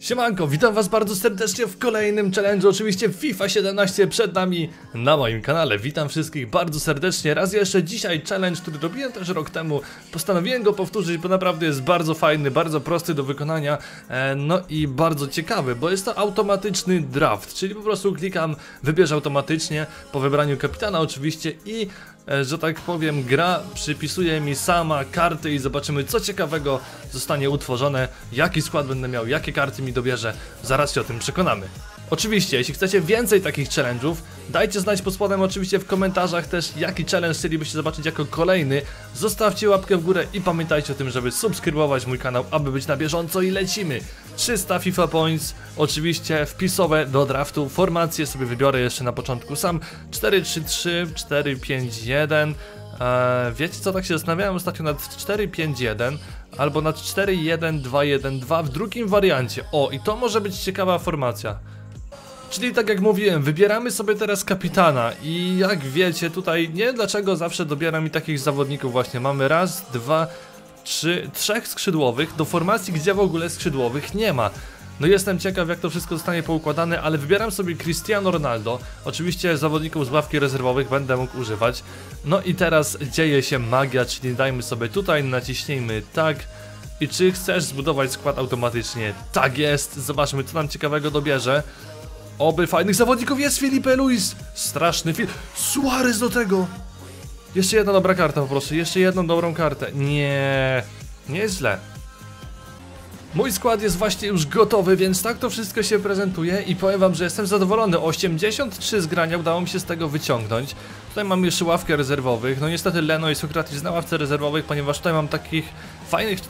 Siemanko, witam was bardzo serdecznie w kolejnym challenge'u, oczywiście FIFA 17 przed nami na moim kanale. Witam wszystkich bardzo serdecznie, raz jeszcze dzisiaj challenge, który robiłem też rok temu. Postanowiłem go powtórzyć, bo naprawdę jest bardzo fajny, bardzo prosty do wykonania, no i bardzo ciekawy, bo jest to automatyczny draft. Czyli po prostu klikam, wybierz automatycznie po wybraniu kapitana oczywiście i, że tak powiem, gra przypisuje mi sama karty i zobaczymy, co ciekawego zostanie utworzone, jaki skład będę miał, jakie karty mi dobierze. Zaraz się o tym przekonamy. Oczywiście, jeśli chcecie więcej takich challenge'ów, dajcie znać pod spodem oczywiście w komentarzach też, jaki challenge chcielibyście zobaczyć jako kolejny. Zostawcie łapkę w górę i pamiętajcie o tym, żeby subskrybować mój kanał, aby być na bieżąco i lecimy. 300 FIFA Points, oczywiście wpisowe do draftu, formację sobie wybiorę jeszcze na początku sam. 4-3-3, 4-5-1, wiecie co, tak się zastanawiałem ostatnio nad 4-5-1 albo nad 4-1-2-1-2 w drugim wariancie. O, i to może być ciekawa formacja. Czyli tak jak mówiłem, wybieramy sobie teraz kapitana i jak wiecie tutaj, nie dlaczego zawsze dobieram mi takich zawodników właśnie. Mamy raz, dwa, trzy, trzech skrzydłowych do formacji, gdzie w ogóle skrzydłowych nie ma. No jestem ciekaw, jak to wszystko zostanie poukładane, ale wybieram sobie Cristiano Ronaldo. Oczywiście zawodników z ławki rezerwowych będę mógł używać. No i teraz dzieje się magia, czyli dajmy sobie tutaj, naciśnijmy tak. I czy chcesz zbudować skład automatycznie? Tak jest, zobaczmy co nam ciekawego dobierze. Oby fajnych zawodników, jest Felipe Luis. Straszny film. Suárez do tego. Jeszcze jedna dobra karta, poproszę. Jeszcze jedną dobrą kartę. Nie, nieźle. Mój skład jest właśnie już gotowy, więc tak to wszystko się prezentuje i powiem wam, że jestem zadowolony. 83 zgrania udało mi się z tego wyciągnąć. Tutaj mam jeszcze ławkę rezerwowych. No niestety Leno i Sokratis na ławce rezerwowych, ponieważ tutaj mam takich fajnych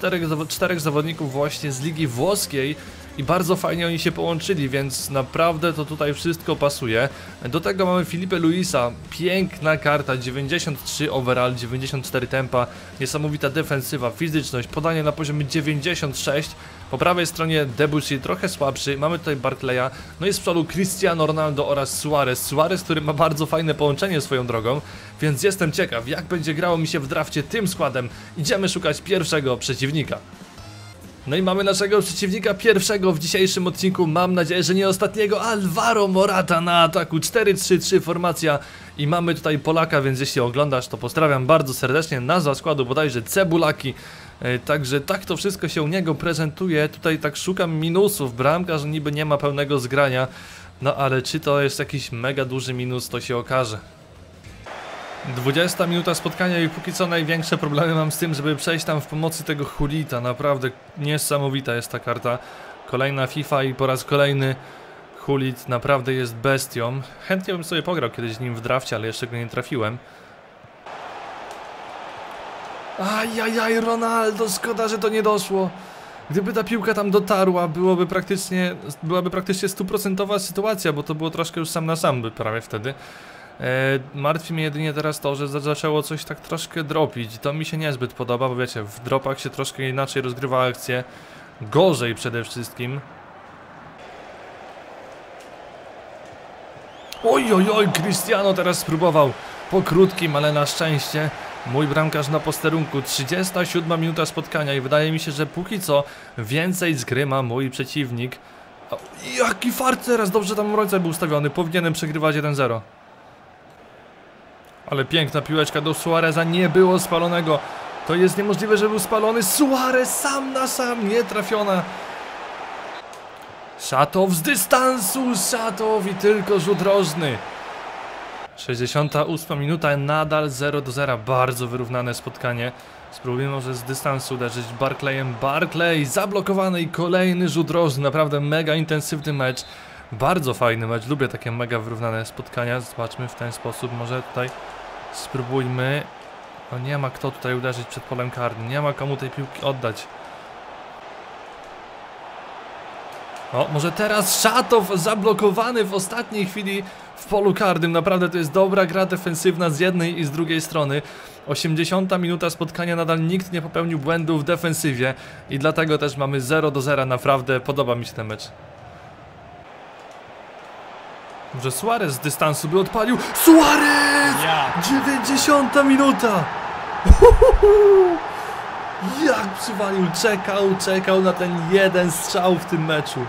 czterech zawodników właśnie z ligi włoskiej i bardzo fajnie oni się połączyli, więc naprawdę to tutaj wszystko pasuje. Do tego mamy Felipe Luisa, piękna karta, 93 overall, 94 tempa, niesamowita defensywa, fizyczność, podanie na poziomie 96. Po prawej stronie Debussy, trochę słabszy, mamy tutaj Barkleya, no i z przodu Cristiano Ronaldo oraz Suárez, który ma bardzo fajne połączenie swoją drogą, więc jestem ciekaw, jak będzie grało mi się w drafcie tym składem. Idziemy szukać pierwszego przeciwnika. No i mamy naszego przeciwnika pierwszego w dzisiejszym odcinku, mam nadzieję, że nie ostatniego. Alvaro Morata na ataku, 4-3-3 formacja i mamy tutaj Polaka, więc jeśli oglądasz, to pozdrawiam bardzo serdecznie. Nazwa składu bodajże Cebulaki, także tak to wszystko się u niego prezentuje. Tutaj tak szukam minusów, bramkarz niby nie ma pełnego zgrania, no ale czy to jest jakiś mega duży minus, to się okaże. 20 minuta spotkania i póki co największe problemy mam z tym, żeby przejść tam w pomocy tego Hulita. Naprawdę niesamowita jest ta karta. Kolejna FIFA i po raz kolejny Hulit naprawdę jest bestią. Chętnie bym sobie pograł kiedyś nim w drafcie, ale jeszcze go nie trafiłem. Ajajaj, Ronaldo, szkoda, że to nie doszło. Gdyby ta piłka tam dotarła, byłaby praktycznie stuprocentowa sytuacja, bo to było troszkę już sam na sam by prawie wtedy. Martwi mnie jedynie teraz to, że zaczęło coś tak troszkę dropić. To mi się niezbyt podoba, bo wiecie, w dropach się troszkę inaczej rozgrywa akcje. Gorzej przede wszystkim. Oj, Cristiano teraz spróbował po krótkim, ale na szczęście mój bramkarz na posterunku. 37 minuta spotkania i wydaje mi się, że póki co więcej z gry ma mój przeciwnik. Jaki fart teraz, dobrze tam rodzice był ustawiony, powinienem przegrywać 1-0. Ale piękna piłeczka do Suáreza, nie było spalonego. To jest niemożliwe, że był spalony. Suárez sam na sam, nie trafiona. Szatow z dystansu, Szatow i tylko rzut rożny. 68 minuta, nadal 0-0, bardzo wyrównane spotkanie. Spróbujmy może z dystansu uderzyć Barkleyem. Barkley zablokowany i kolejny rzut rożny, naprawdę mega intensywny mecz. Bardzo fajny mecz, lubię takie mega wyrównane spotkania. Zobaczmy w ten sposób, może tutaj spróbujmy. No nie ma kto tutaj uderzyć przed polem karnym, nie ma komu tej piłki oddać. O, może teraz Szatow zablokowany w ostatniej chwili w polu karnym. Naprawdę to jest dobra gra defensywna z jednej i z drugiej strony. 80 minuta spotkania, nadal nikt nie popełnił błędu w defensywie i dlatego też mamy 0-0, naprawdę podoba mi się ten mecz. Że Suárez z dystansu by odpalił. Suárez! 90 minuta! Jak przywalił, czekał na ten jeden strzał w tym meczu.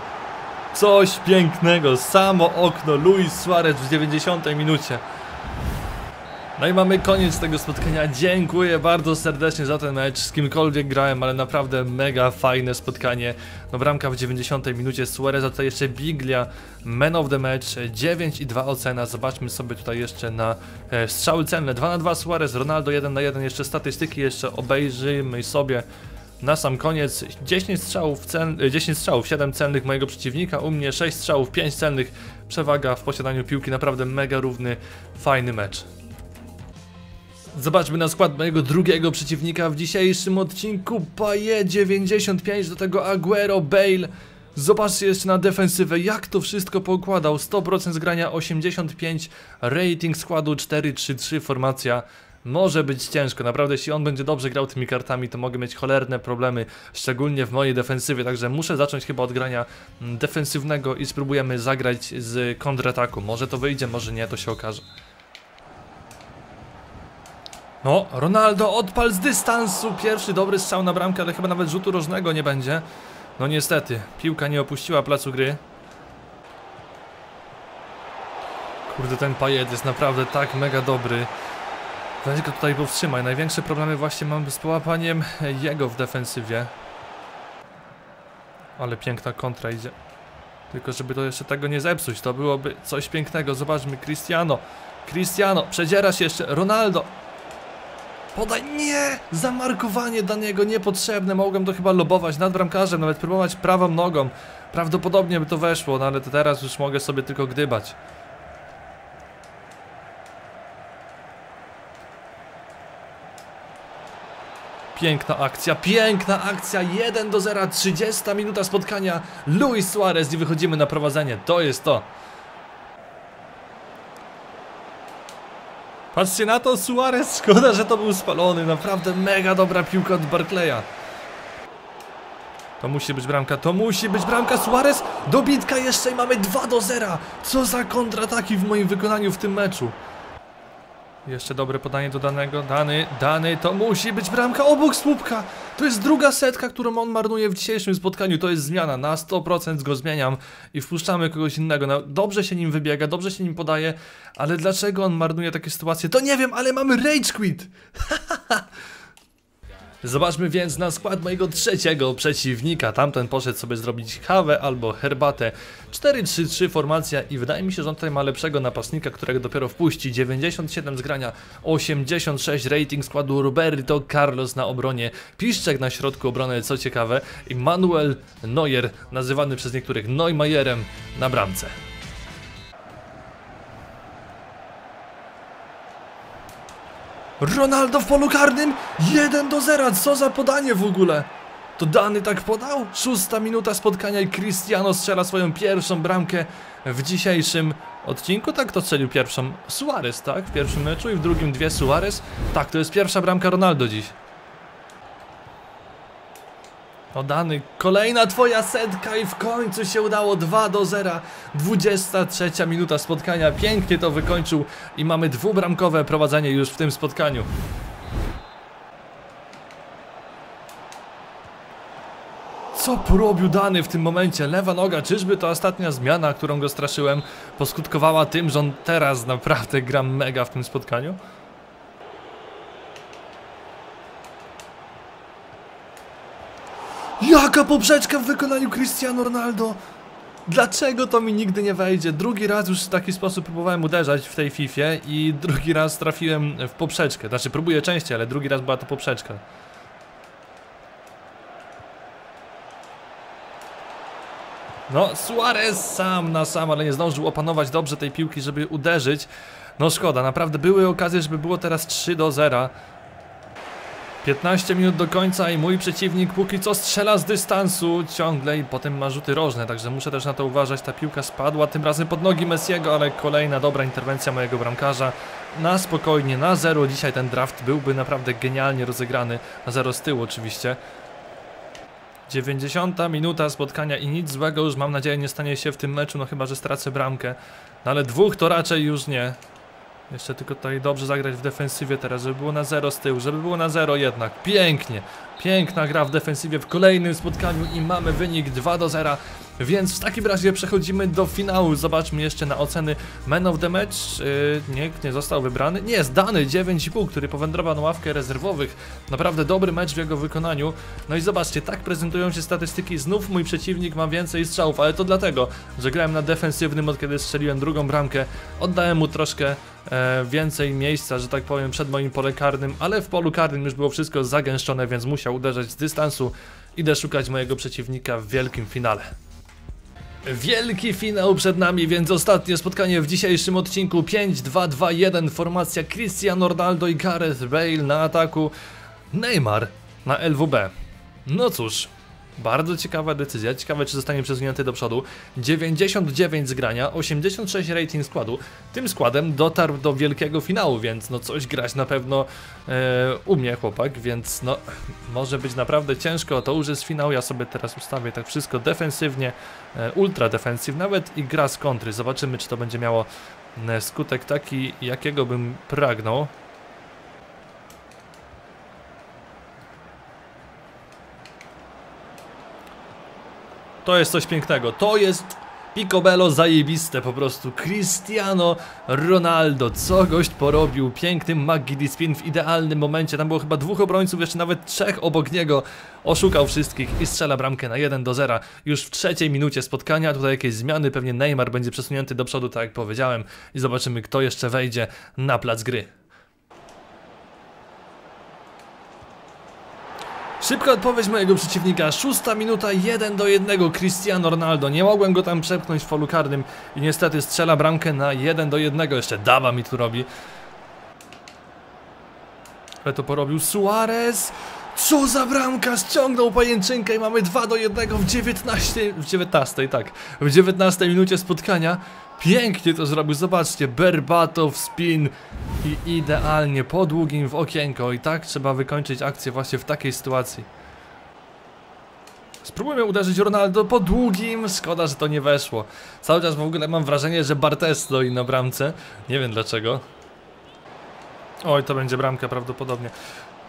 Coś pięknego, samo okno, Luis Suárez w 90. minucie. No i mamy koniec tego spotkania. Dziękuję bardzo serdecznie za ten mecz. Z kimkolwiek grałem, ale naprawdę mega fajne spotkanie. No bramka w 90. minucie Suáreza, tutaj jeszcze Biglia, man of the match, 9,2 ocena. Zobaczmy sobie tutaj jeszcze na strzały celne. 2 na 2 Suárez, Ronaldo 1 na 1. Jeszcze statystyki jeszcze obejrzymy sobie na sam koniec. 10 strzałów, 7 celnych mojego przeciwnika, u mnie 6 strzałów, 5 celnych. Przewaga w posiadaniu piłki, naprawdę mega równy, fajny mecz. Zobaczmy na skład mojego drugiego przeciwnika w dzisiejszym odcinku. Payet 95, do tego Aguero, Bale. Zobaczcie jeszcze na defensywę, jak to wszystko poukładał. 100% zgrania, 85, rating składu 4-3-3, formacja. Może być ciężko, naprawdę jeśli on będzie dobrze grał tymi kartami, to mogę mieć cholerne problemy, szczególnie w mojej defensywie, także muszę zacząć chyba od grania defensywnego i spróbujemy zagrać z kontrataku. Może to wyjdzie, może nie, to się okaże. No, Ronaldo, odpal z dystansu, pierwszy dobry strzał na bramkę, ale chyba nawet rzutu rożnego nie będzie. No niestety, piłka nie opuściła placu gry. Kurde, ten Payet jest naprawdę tak mega dobry. Weź go tutaj powstrzymaj, największe problemy właśnie mam z połapaniem jego w defensywie. Ale piękna kontra idzie. Tylko żeby to jeszcze tego nie zepsuć, to byłoby coś pięknego. Zobaczmy, Cristiano, przedziera się jeszcze, Ronaldo. Podaj, nie! Zamarkowanie Daniego niepotrzebne, mogłem to chyba lobować nad bramkarzem, nawet próbować prawą nogą. Prawdopodobnie by to weszło, no ale to teraz już mogę sobie tylko gdybać. Piękna akcja, 1 do 0, 30 minuta spotkania, Luis Suárez i wychodzimy na prowadzenie, to jest to. Patrzcie na to, Suárez, szkoda, że to był spalony, naprawdę mega dobra piłka od Barkleya. To musi być bramka, Suárez, dobitka jeszcze i mamy 2 do 0, co za kontrataki w moim wykonaniu w tym meczu. Jeszcze dobre podanie do Danego, Dany, to musi być bramka obok słupka. To jest druga setka, którą on marnuje w dzisiejszym spotkaniu, to jest zmiana, na 100% go zmieniam i wpuszczamy kogoś innego, no, dobrze się nim wybiega, dobrze się nim podaje, ale dlaczego on marnuje takie sytuacje, to nie wiem, ale mamy rage quit. Zobaczmy więc na skład mojego trzeciego przeciwnika. Tamten poszedł sobie zrobić kawę albo herbatę. 4-3-3 formacja i wydaje mi się, że on tutaj ma lepszego napastnika, którego dopiero wpuści. 97 zgrania, 86 rating składu, Roberto Carlos na obronie, Piszczek na środku obrony, co ciekawe, i Emanuel Neuer, nazywany przez niektórych Neumajerem, na bramce. Ronaldo w polu karnym, 1 do 0, co za podanie w ogóle? To Dany tak podał? 6 minuta spotkania i Cristiano strzela swoją pierwszą bramkę w dzisiejszym odcinku. Tak, to strzelił pierwszą Suárez, tak? W pierwszym meczu i w drugim dwie Suárez. Tak, to jest pierwsza bramka Ronaldo dziś. O Dany, kolejna twoja setka i w końcu się udało, 2 do 0, 23 minuta spotkania, pięknie to wykończył i mamy dwubramkowe prowadzenie już w tym spotkaniu. Co porobił Dany w tym momencie? Lewa noga, czyżby ta ostatnia zmiana, którą go straszyłem, poskutkowała tym, że on teraz naprawdę gra mega w tym spotkaniu? Jaka poprzeczka w wykonaniu Cristiano Ronaldo! Dlaczego to mi nigdy nie wejdzie? Drugi raz już w taki sposób próbowałem uderzać w tej FIFA i drugi raz trafiłem w poprzeczkę. Znaczy próbuję częściej, ale drugi raz była to poprzeczka. No, Suárez sam na sam, ale nie zdążył opanować dobrze tej piłki, żeby uderzyć. No szkoda, naprawdę były okazje, żeby było teraz 3 do 0. 15 minut do końca i mój przeciwnik póki co strzela z dystansu ciągle i potem ma rzuty rożne, także muszę też na to uważać. Ta piłka spadła tym razem pod nogi Messiego, ale kolejna dobra interwencja mojego bramkarza. Na spokojnie, na 0. Dzisiaj ten draft byłby naprawdę genialnie rozegrany, na 0 z tyłu oczywiście. 90 minuta spotkania i nic złego już, mam nadzieję, nie stanie się w tym meczu, no chyba że stracę bramkę, no ale dwóch to raczej już nie. Jeszcze tylko tutaj dobrze zagrać w defensywie teraz, żeby było na 0 z tyłu, żeby było na 0 jednak. Pięknie, piękna gra w defensywie w kolejnym spotkaniu i mamy wynik 2-0. Więc w takim razie przechodzimy do finału. Zobaczmy jeszcze na oceny Man of the Match. Nie został wybrany. Nie, jest dany 9,5, który powędrował na ławkę rezerwowych. Naprawdę dobry mecz w jego wykonaniu. No i zobaczcie, tak prezentują się statystyki. Znów mój przeciwnik ma więcej strzałów, ale to dlatego, że grałem na defensywnym, od kiedy strzeliłem drugą bramkę. Oddałem mu troszkę więcej miejsca, że tak powiem, przed moim polem karnym, ale w polu karnym już było wszystko zagęszczone, więc musiał uderzać z dystansu. Idę szukać mojego przeciwnika w wielkim finale. Wielki finał przed nami, więc ostatnie spotkanie w dzisiejszym odcinku. 5-2-2-1, formacja Cristiano Ronaldo i Gareth Bale na ataku, Neymar na LWB. No cóż, bardzo ciekawa decyzja, ciekawe czy zostanie przesunięty do przodu. 99 zgrania, 86 rating składu. Tym składem dotarł do wielkiego finału, więc no coś grać na pewno umie chłopak, więc no może być naprawdę ciężko. To już jest finał, ja sobie teraz ustawię tak wszystko defensywnie, ultra defensyw nawet i gra z kontry. Zobaczymy czy to będzie miało skutek taki, jakiego bym pragnął. To jest coś pięknego, to jest picobello zajebiste po prostu. Cristiano Ronaldo, co gość porobił, piękny McGiddy spin w idealnym momencie, tam było chyba dwóch obrońców, jeszcze nawet trzech obok niego. Oszukał wszystkich i strzela bramkę na 1-0 już w 3. minucie spotkania. Tutaj jakieś zmiany, pewnie Neymar będzie przesunięty do przodu, tak jak powiedziałem, i zobaczymy kto jeszcze wejdzie na plac gry. Szybka odpowiedź mojego przeciwnika, 6. minuta, 1-1, Cristiano Ronaldo, nie mogłem go tam przepchnąć w polu karnym i niestety strzela bramkę na 1-1, jeszcze dawa mi tu robi. Ale to porobił Suárez, co za bramka, ściągnął pajęczynkę i mamy 2-1 w 19 minucie spotkania. Pięknie to zrobił, zobaczcie, Berbatov spin i idealnie po długim w okienko. I tak trzeba wykończyć akcję właśnie w takiej sytuacji. Spróbujmy uderzyć Ronaldo po długim, szkoda, że to nie weszło. Cały czas w ogóle mam wrażenie, że Bartes stoi na bramce, nie wiem dlaczego. Oj, to będzie bramka prawdopodobnie.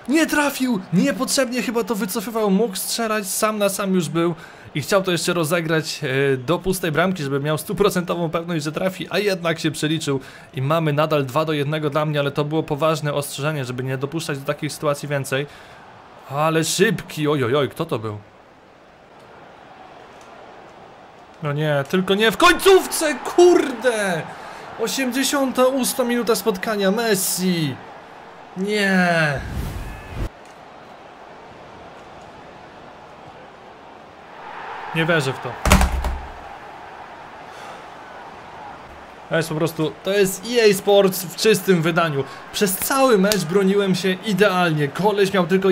Nie trafił! Niepotrzebnie chyba to wycofywał, mógł strzelać, sam na sam już był i chciał to jeszcze rozegrać do pustej bramki, żeby miał 100% pewność, że trafi, a jednak się przeliczył i mamy nadal 2-1 dla mnie, ale to było poważne ostrzeżenie, żeby nie dopuszczać do takich sytuacji więcej. Ale szybki, ojojoj, kto to był? No nie, tylko nie w końcówce, kurde! 88 minuta spotkania, Messi! Nie! Nie wierzę w to. To jest po prostu, to jest EA Sports w czystym wydaniu. Przez cały mecz broniłem się idealnie. Koleś miał tylko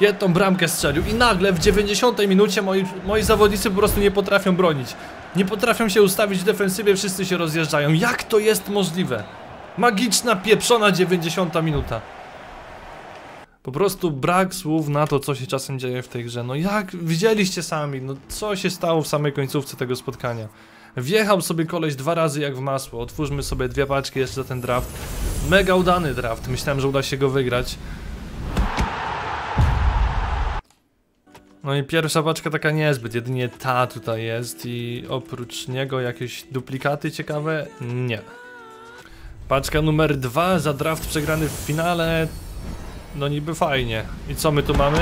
jedną bramkę strzelił i nagle w 90 minucie moi zawodnicy po prostu nie potrafią bronić. Nie potrafią się ustawić w defensywie, wszyscy się rozjeżdżają. Jak to jest możliwe? Magiczna, pieprzona 90 minuta. Po prostu brak słów na to, co się czasem dzieje w tej grze. No jak widzieliście sami, no co się stało w samej końcówce tego spotkania. Wjechał sobie koleś 2 razy jak w masło. Otwórzmy sobie 2 paczki jeszcze za ten draft. Mega udany draft, myślałem, że uda się go wygrać. No i pierwsza paczka taka niezbyt, jedynie ta tutaj jest i oprócz niego jakieś duplikaty ciekawe? Nie. Paczka numer 2 za draft przegrany w finale. No niby fajnie. I co my tu mamy?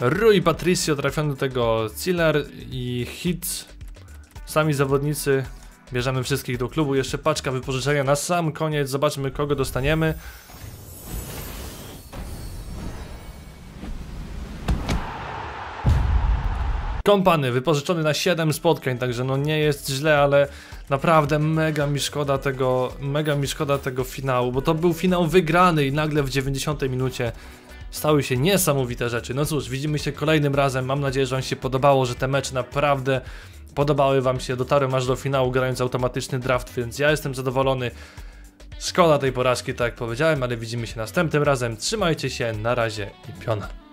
Rui Patricio trafiony do tego Ciller i hit. Sami zawodnicy. Bierzemy wszystkich do klubu. Jeszcze paczka wypożyczenia na sam koniec. Zobaczmy kogo dostaniemy. Kompany wypożyczony na 7 spotkań, także no nie jest źle, ale naprawdę mega mi szkoda tego finału, bo to był finał wygrany i nagle w 90 minucie stały się niesamowite rzeczy. No cóż, widzimy się kolejnym razem, mam nadzieję, że wam się podobało, że te mecze naprawdę podobały wam się, dotarłem aż do finału grając automatyczny draft, więc ja jestem zadowolony. Szkoda tej porażki, tak jak powiedziałem, ale widzimy się następnym razem, trzymajcie się, na razie i piona.